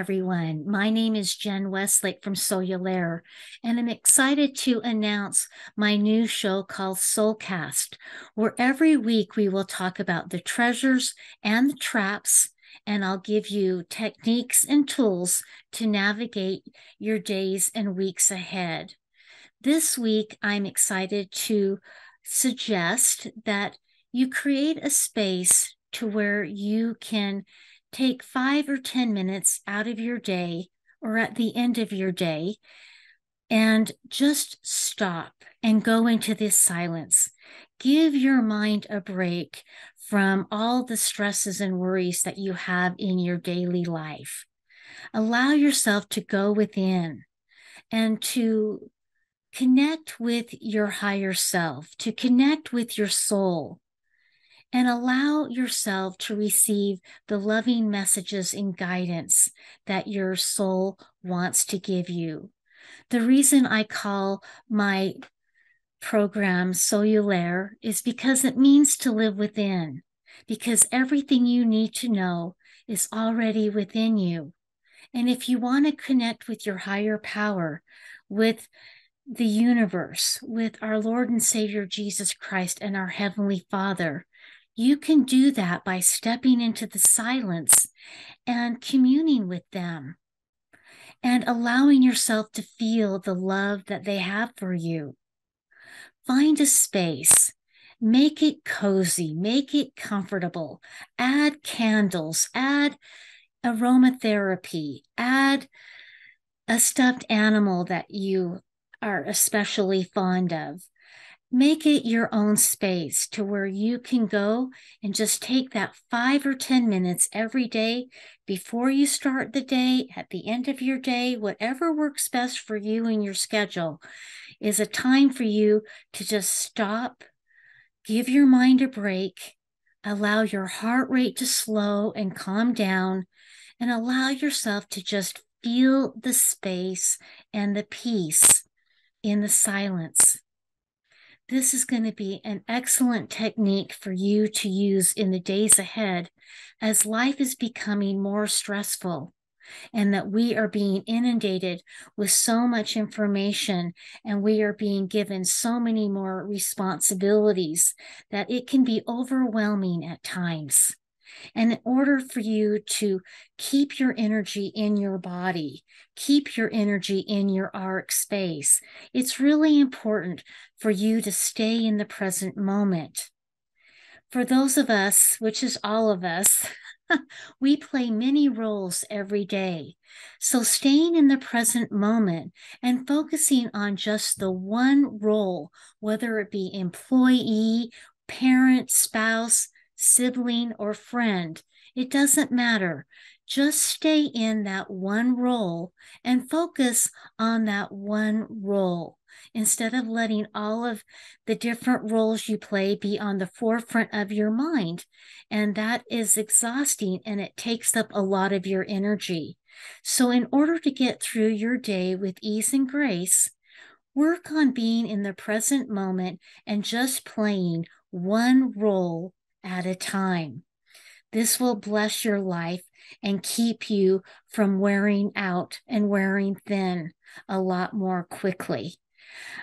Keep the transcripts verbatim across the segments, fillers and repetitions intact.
everyone. My name is Jen Westlake from Soululaire, and I'm excited to announce my new show called SoulCast, where every week we will talk about the treasures and the traps, and I'll give you techniques and tools to navigate your days and weeks ahead. This week, I'm excited to suggest that you create a space to where you can take five or ten minutes out of your day or at the end of your day and just stop and go into this silence. Give your mind a break from all the stresses and worries that you have in your daily life. Allow yourself to go within and to connect with your higher self, to connect with your soul, and allow yourself to receive the loving messages and guidance that your soul wants to give you. The reason I call my program Soululaire is because it means to live within, because everything you need to know is already within you. And if you want to connect with your higher power, with the universe, with our Lord and Savior Jesus Christ and our Heavenly Father, you can do that by stepping into the silence and communing with them and allowing yourself to feel the love that they have for you. Find a space, make it cozy, make it comfortable, add candles, add aromatherapy, add a stuffed animal that you are especially fond of. Make it your own space to where you can go and just take that five or ten minutes every day before you start the day, at the end of your day, whatever works best for you and your schedule is a time for you to just stop, give your mind a break, allow your heart rate to slow and calm down, and allow yourself to just feel the space and the peace in the silence. This is going to be an excellent technique for you to use in the days ahead as life is becoming more stressful and that we are being inundated with so much information and we are being given so many more responsibilities that it can be overwhelming at times. And in order for you to keep your energy in your body, keep your energy in your auric space, it's really important for you to stay in the present moment. For those of us, which is all of us, we play many roles every day. So staying in the present moment and focusing on just the one role, whether it be employee, parent, spouse, sibling, or friend, it doesn't matter. Just stay in that one role and focus on that one role instead of letting all of the different roles you play be on the forefront of your mind. And that is exhausting and it takes up a lot of your energy. So in order to get through your day with ease and grace, work on being in the present moment and just playing one role at a time. This will bless your life and keep you from wearing out and wearing thin a lot more quickly.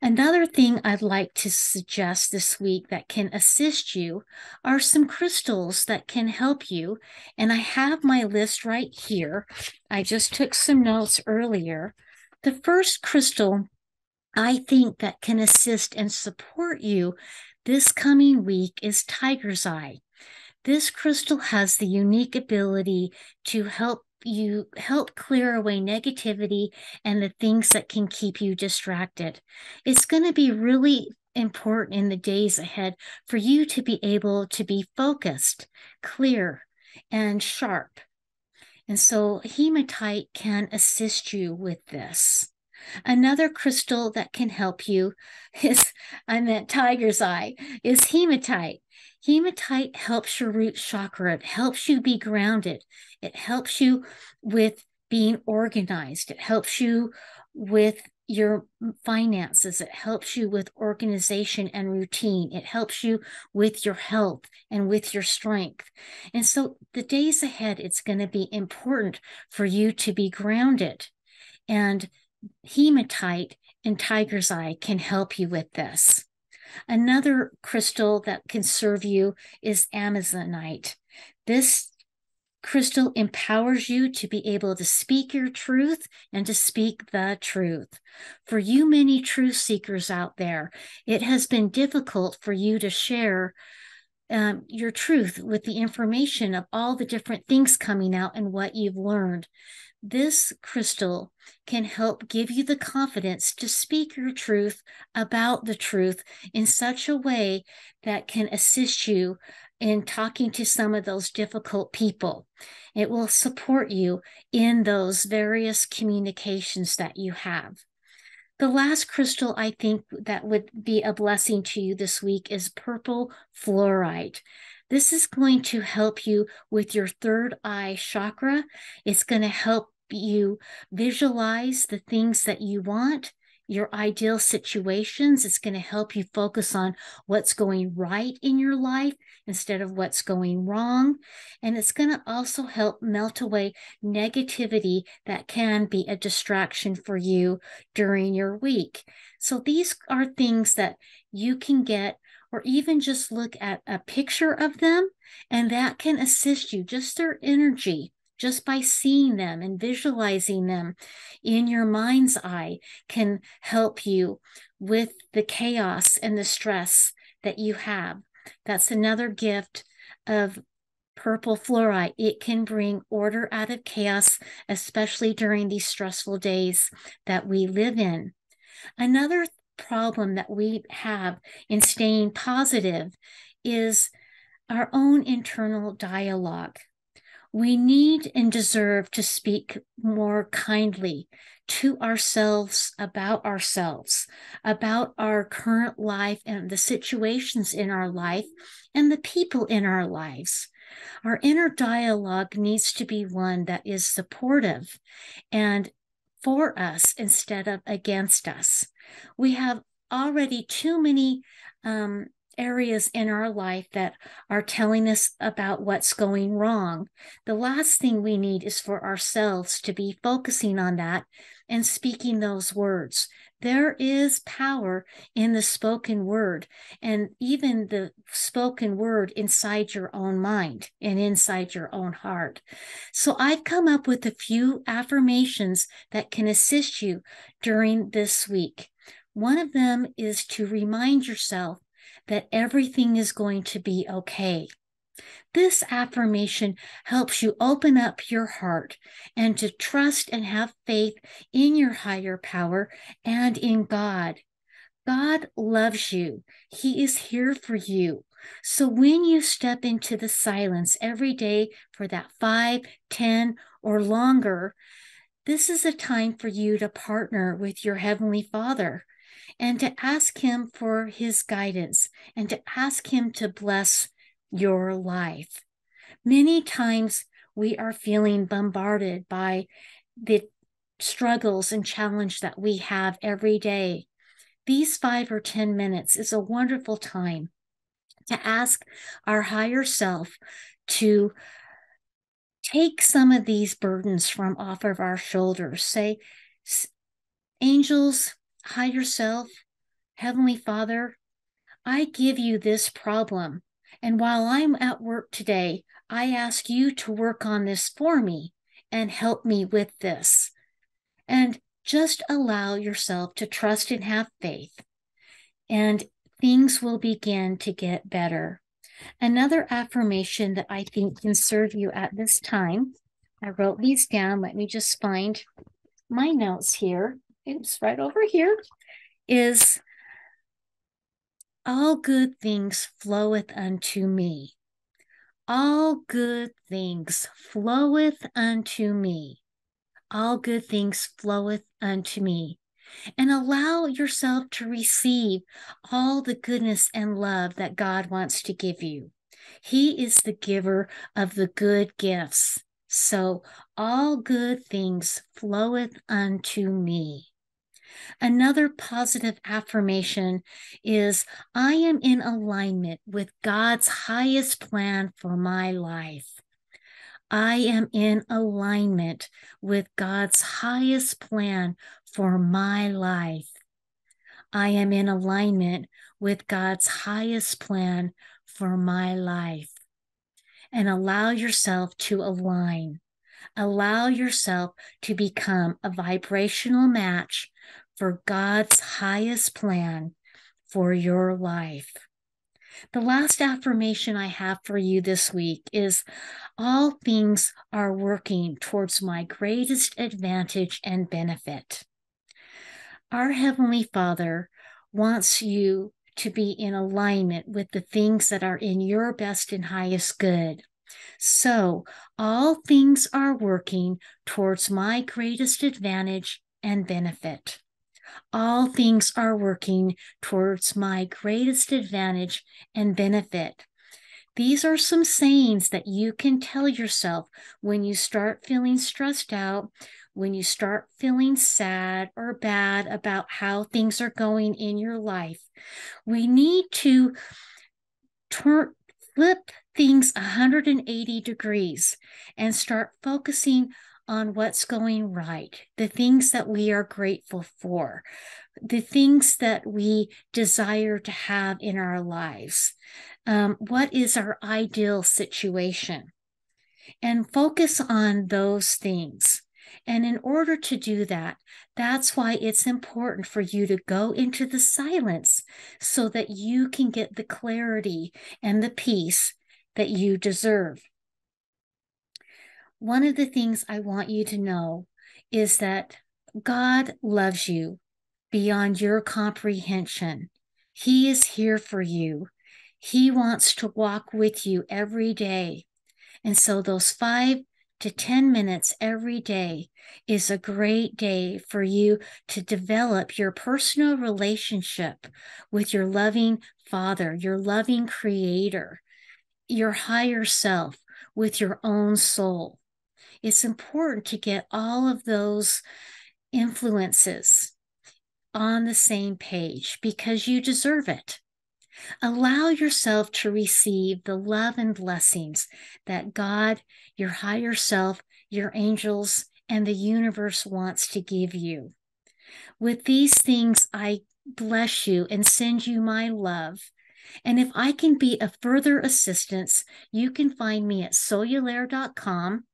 Another thing I'd like to suggest this week that can assist you are some crystals that can help you. And I have my list right here. I just took some notes earlier. The first crystal I think that can assist and support you this coming week is Tiger's Eye. This crystal has the unique ability to help you help clear away negativity and the things that can keep you distracted. It's going to be really important in the days ahead for you to be able to be focused, clear, and sharp. And so hematite can assist you with this. Another crystal that can help you is, I meant tiger's eye, is hematite. Hematite helps your root chakra. It helps you be grounded. It helps you with being organized. It helps you with your finances. It helps you with organization and routine. It helps you with your health and with your strength. And so the days ahead, it's going to be important for you to be grounded. And hematite and tiger's eye can help you with this. Another crystal that can serve you is amazonite. This crystal empowers you to be able to speak your truth and to speak the truth. For you many truth seekers out there, it has been difficult for you to share um, your truth with the information of all the different things coming out and what you've learned. This crystal can help give you the confidence to speak your truth about the truth in such a way that can assist you in talking to some of those difficult people. It will support you in those various communications that you have. The last crystal I think that would be a blessing to you this week is purple fluorite. This is going to help you with your third eye chakra. It's going to help you visualize the things that you want, your ideal situations. It's going to help you focus on what's going right in your life instead of what's going wrong. And it's going to also help melt away negativity that can be a distraction for you during your week. So these are things that you can get, or even just look at a picture of them, and that can assist you, just their energy, just by seeing them and visualizing them in your mind's eye can help you with the chaos and the stress that you have. That's another gift of purple fluorite. It can bring order out of chaos, especially during these stressful days that we live in. Another thing problem that we have in staying positive is our own internal dialogue. We need and deserve to speak more kindly to ourselves, about ourselves, about our current life and the situations in our life and the people in our lives. Our inner dialogue needs to be one that is supportive and for us instead of against us. We have already too many um, areas in our life that are telling us about what's going wrong. The last thing we need is for ourselves to be focusing on that and speaking those words. There is power in the spoken word, and even the spoken word inside your own mind and inside your own heart. So I've come up with a few affirmations that can assist you during this week. One of them is to remind yourself that everything is going to be okay. This affirmation helps you open up your heart and to trust and have faith in your higher power and in God. God loves you. He is here for you. So when you step into the silence every day for that five, ten, or longer, this is a time for you to partner with your Heavenly Father and to ask Him for His guidance and to ask Him to bless your life. Many times we are feeling bombarded by the struggles and challenge that we have every day. These five or ten minutes is a wonderful time to ask our higher self to take some of these burdens from off of our shoulders. Say, angels, higher self, Heavenly Father, I give you this problem. And while I'm at work today, I ask you to work on this for me and help me with this. And just allow yourself to trust and have faith, and things will begin to get better. Another affirmation that I think can serve you at this time, I wrote these down. Let me just find my notes here. Oops, right over here is, all good things floweth unto me. All good things floweth unto me. All good things floweth unto me. And allow yourself to receive all the goodness and love that God wants to give you. He is the giver of the good gifts. So all good things floweth unto me. Another positive affirmation is, I am in alignment with God's highest plan for my life. I am in alignment with God's highest plan for my life. I am in alignment with God's highest plan for my life. And allow yourself to align. Allow yourself to become a vibrational match for God's highest plan for your life. The last affirmation I have for you this week is, all things are working towards my greatest advantage and benefit. Our Heavenly Father wants you to be in alignment with the things that are in your best and highest good. So all things are working towards my greatest advantage and benefit. All things are working towards my greatest advantage and benefit. These are some sayings that you can tell yourself when you start feeling stressed out, when you start feeling sad or bad about how things are going in your life. We need to turn, flip things one hundred eighty degrees and start focusing on what's going right, the things that we are grateful for, the things that we desire to have in our lives. Um, what is our ideal situation? And focus on those things. And in order to do that, that's why it's important for you to go into the silence so that you can get the clarity and the peace that you deserve. One of the things I want you to know is that God loves you beyond your comprehension. He is here for you. He wants to walk with you every day. And so those five to ten minutes every day is a great day for you to develop your personal relationship with your loving Father, your loving Creator, your higher self, with your own soul. It's important to get all of those influences on the same page because you deserve it. Allow yourself to receive the love and blessings that God, your higher self, your angels, and the universe wants to give you. With these things, I bless you and send you my love. And if I can be of further assistance, you can find me at soululaire dot com.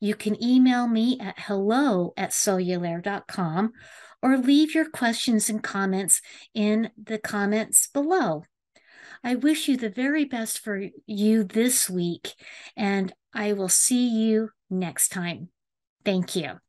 You can email me at hello at soululaire dot com or leave your questions and comments in the comments below. I wish you the very best for you this week, and I will see you next time. Thank you.